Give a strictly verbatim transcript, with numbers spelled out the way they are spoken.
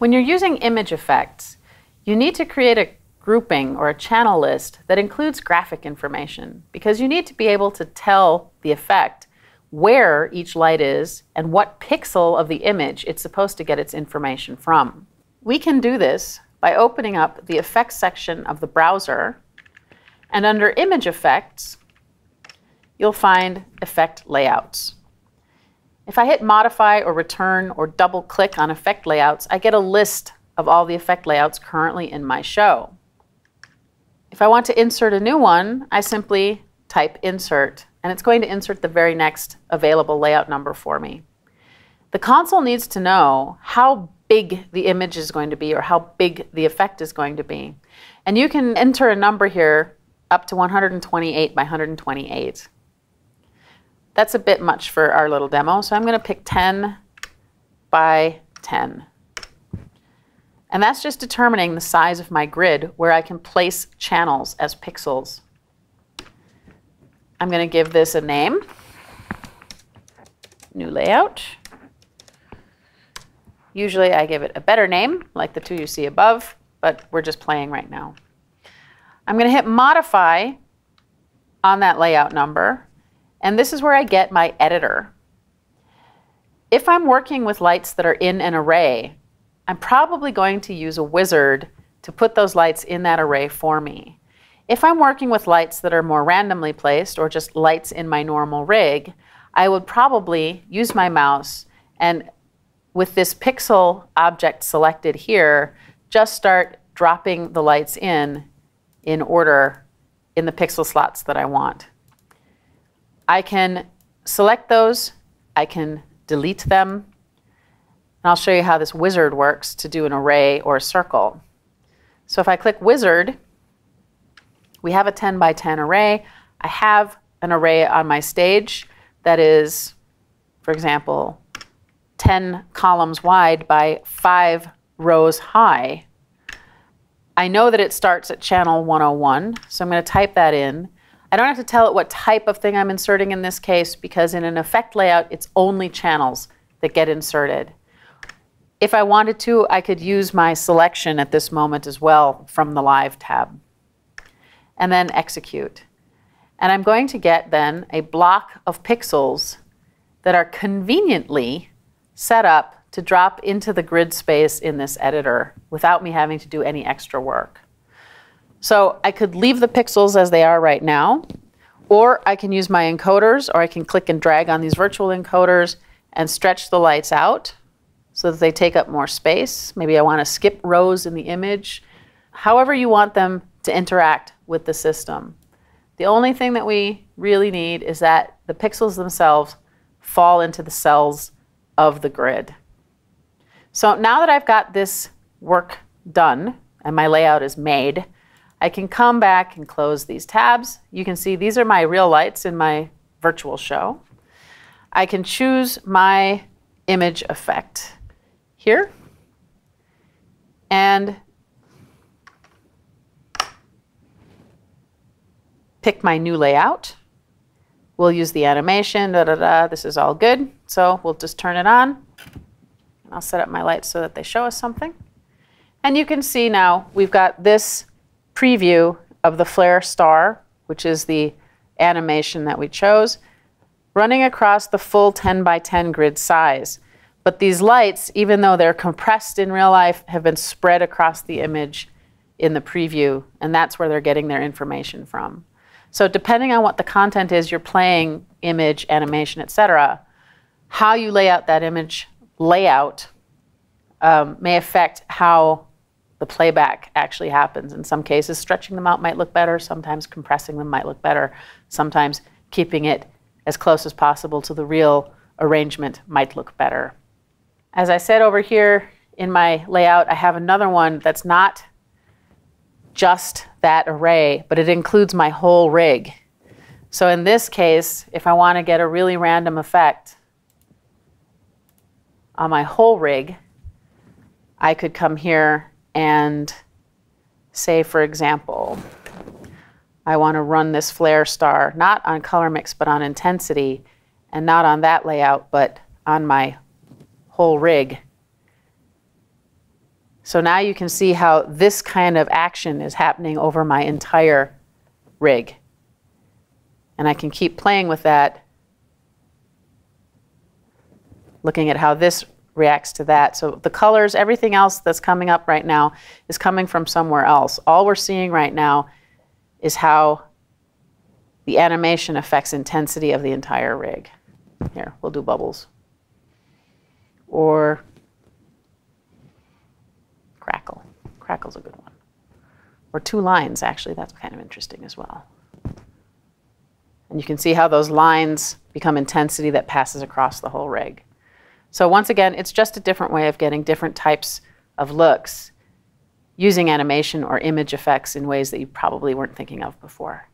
When you're using image effects, you need to create a grouping or a channel list that includes graphic information, because you need to be able to tell the effect where each light is and what pixel of the image it's supposed to get its information from. We can do this by opening up the effects section of the browser, and under Image Effects, you'll find Effect Layouts. If I hit Modify or Return or double-click on Effect Layouts, I get a list of all the effect layouts currently in my show. If I want to insert a new one, I simply type Insert, and it's going to insert the very next available layout number for me. The console needs to know how big the image is going to be or how big the effect is going to be. And you can enter a number here up to one hundred twenty-eight by one hundred twenty-eight. That's a bit much for our little demo, so I'm going to pick ten by ten. And that's just determining the size of my grid where I can place channels as pixels. I'm going to give this a name, new layout. Usually I give it a better name, like the two you see above, but we're just playing right now. I'm going to hit Modify on that layout number, and this is where I get my editor. If I'm working with lights that are in an array, I'm probably going to use a wizard to put those lights in that array for me. If I'm working with lights that are more randomly placed or just lights in my normal rig, I would probably use my mouse and with this pixel object selected here, just start dropping the lights in in order in the pixel slots that I want. I can select those, I can delete them, and I'll show you how this wizard works to do an array or a circle. So if I click Wizard, we have a ten by ten array. I have an array on my stage that is, for example, ten columns wide by five rows high. I know that it starts at channel one oh one, so I'm going to type that in. I don't have to tell it what type of thing I'm inserting in this case, because in an effect layout, it's only channels that get inserted. If I wanted to, I could use my selection at this moment as well from the Live tab. And then Execute. And I'm going to get then a block of pixels that are conveniently set up to drop into the grid space in this editor without me having to do any extra work. So I could leave the pixels as they are right now, or I can use my encoders, or I can click and drag on these virtual encoders and stretch the lights out so that they take up more space. Maybe I want to skip rows in the image. However you want them to interact with the system. The only thing that we really need is that the pixels themselves fall into the cells of the grid. So now that I've got this work done and my layout is made, I can come back and close these tabs. You can see these are my real lights in my virtual show. I can choose my image effect here, and pick my new layout. We'll use the animation, da da da, this is all good. So we'll just turn it on. I'll set up my lights so that they show us something. And you can see now we've got this preview of the flare star, which is the animation that we chose, running across the full ten by ten grid size. But these lights, even though they're compressed in real life, have been spread across the image in the preview, and that's where they're getting their information from. So depending on what the content is you're playing, image, animation, et cetera, how you lay out that image layout um, may affect how the playback actually happens. In some cases, stretching them out might look better. Sometimes compressing them might look better. Sometimes keeping it as close as possible to the real arrangement might look better. As I said, over here in my layout, I have another one that's not just that array, but it includes my whole rig. So in this case, if I want to get a really random effect on my whole rig, I could come here and say, for example, I want to run this flare star, not on color mix, but on intensity, and not on that layout, but on my whole rig. So now you can see how this kind of action is happening over my entire rig. And I can keep playing with that, looking at how this reacts to that. So the colors, everything else that's coming up right now is coming from somewhere else. All we're seeing right now is how the animation affects intensity of the entire rig. Here, we'll do bubbles. Or crackle. Crackle's a good one. Or two lines, actually. That's kind of interesting as well. And you can see how those lines become intensity that passes across the whole rig. So once again, it's just a different way of getting different types of looks using animation or image effects in ways that you probably weren't thinking of before.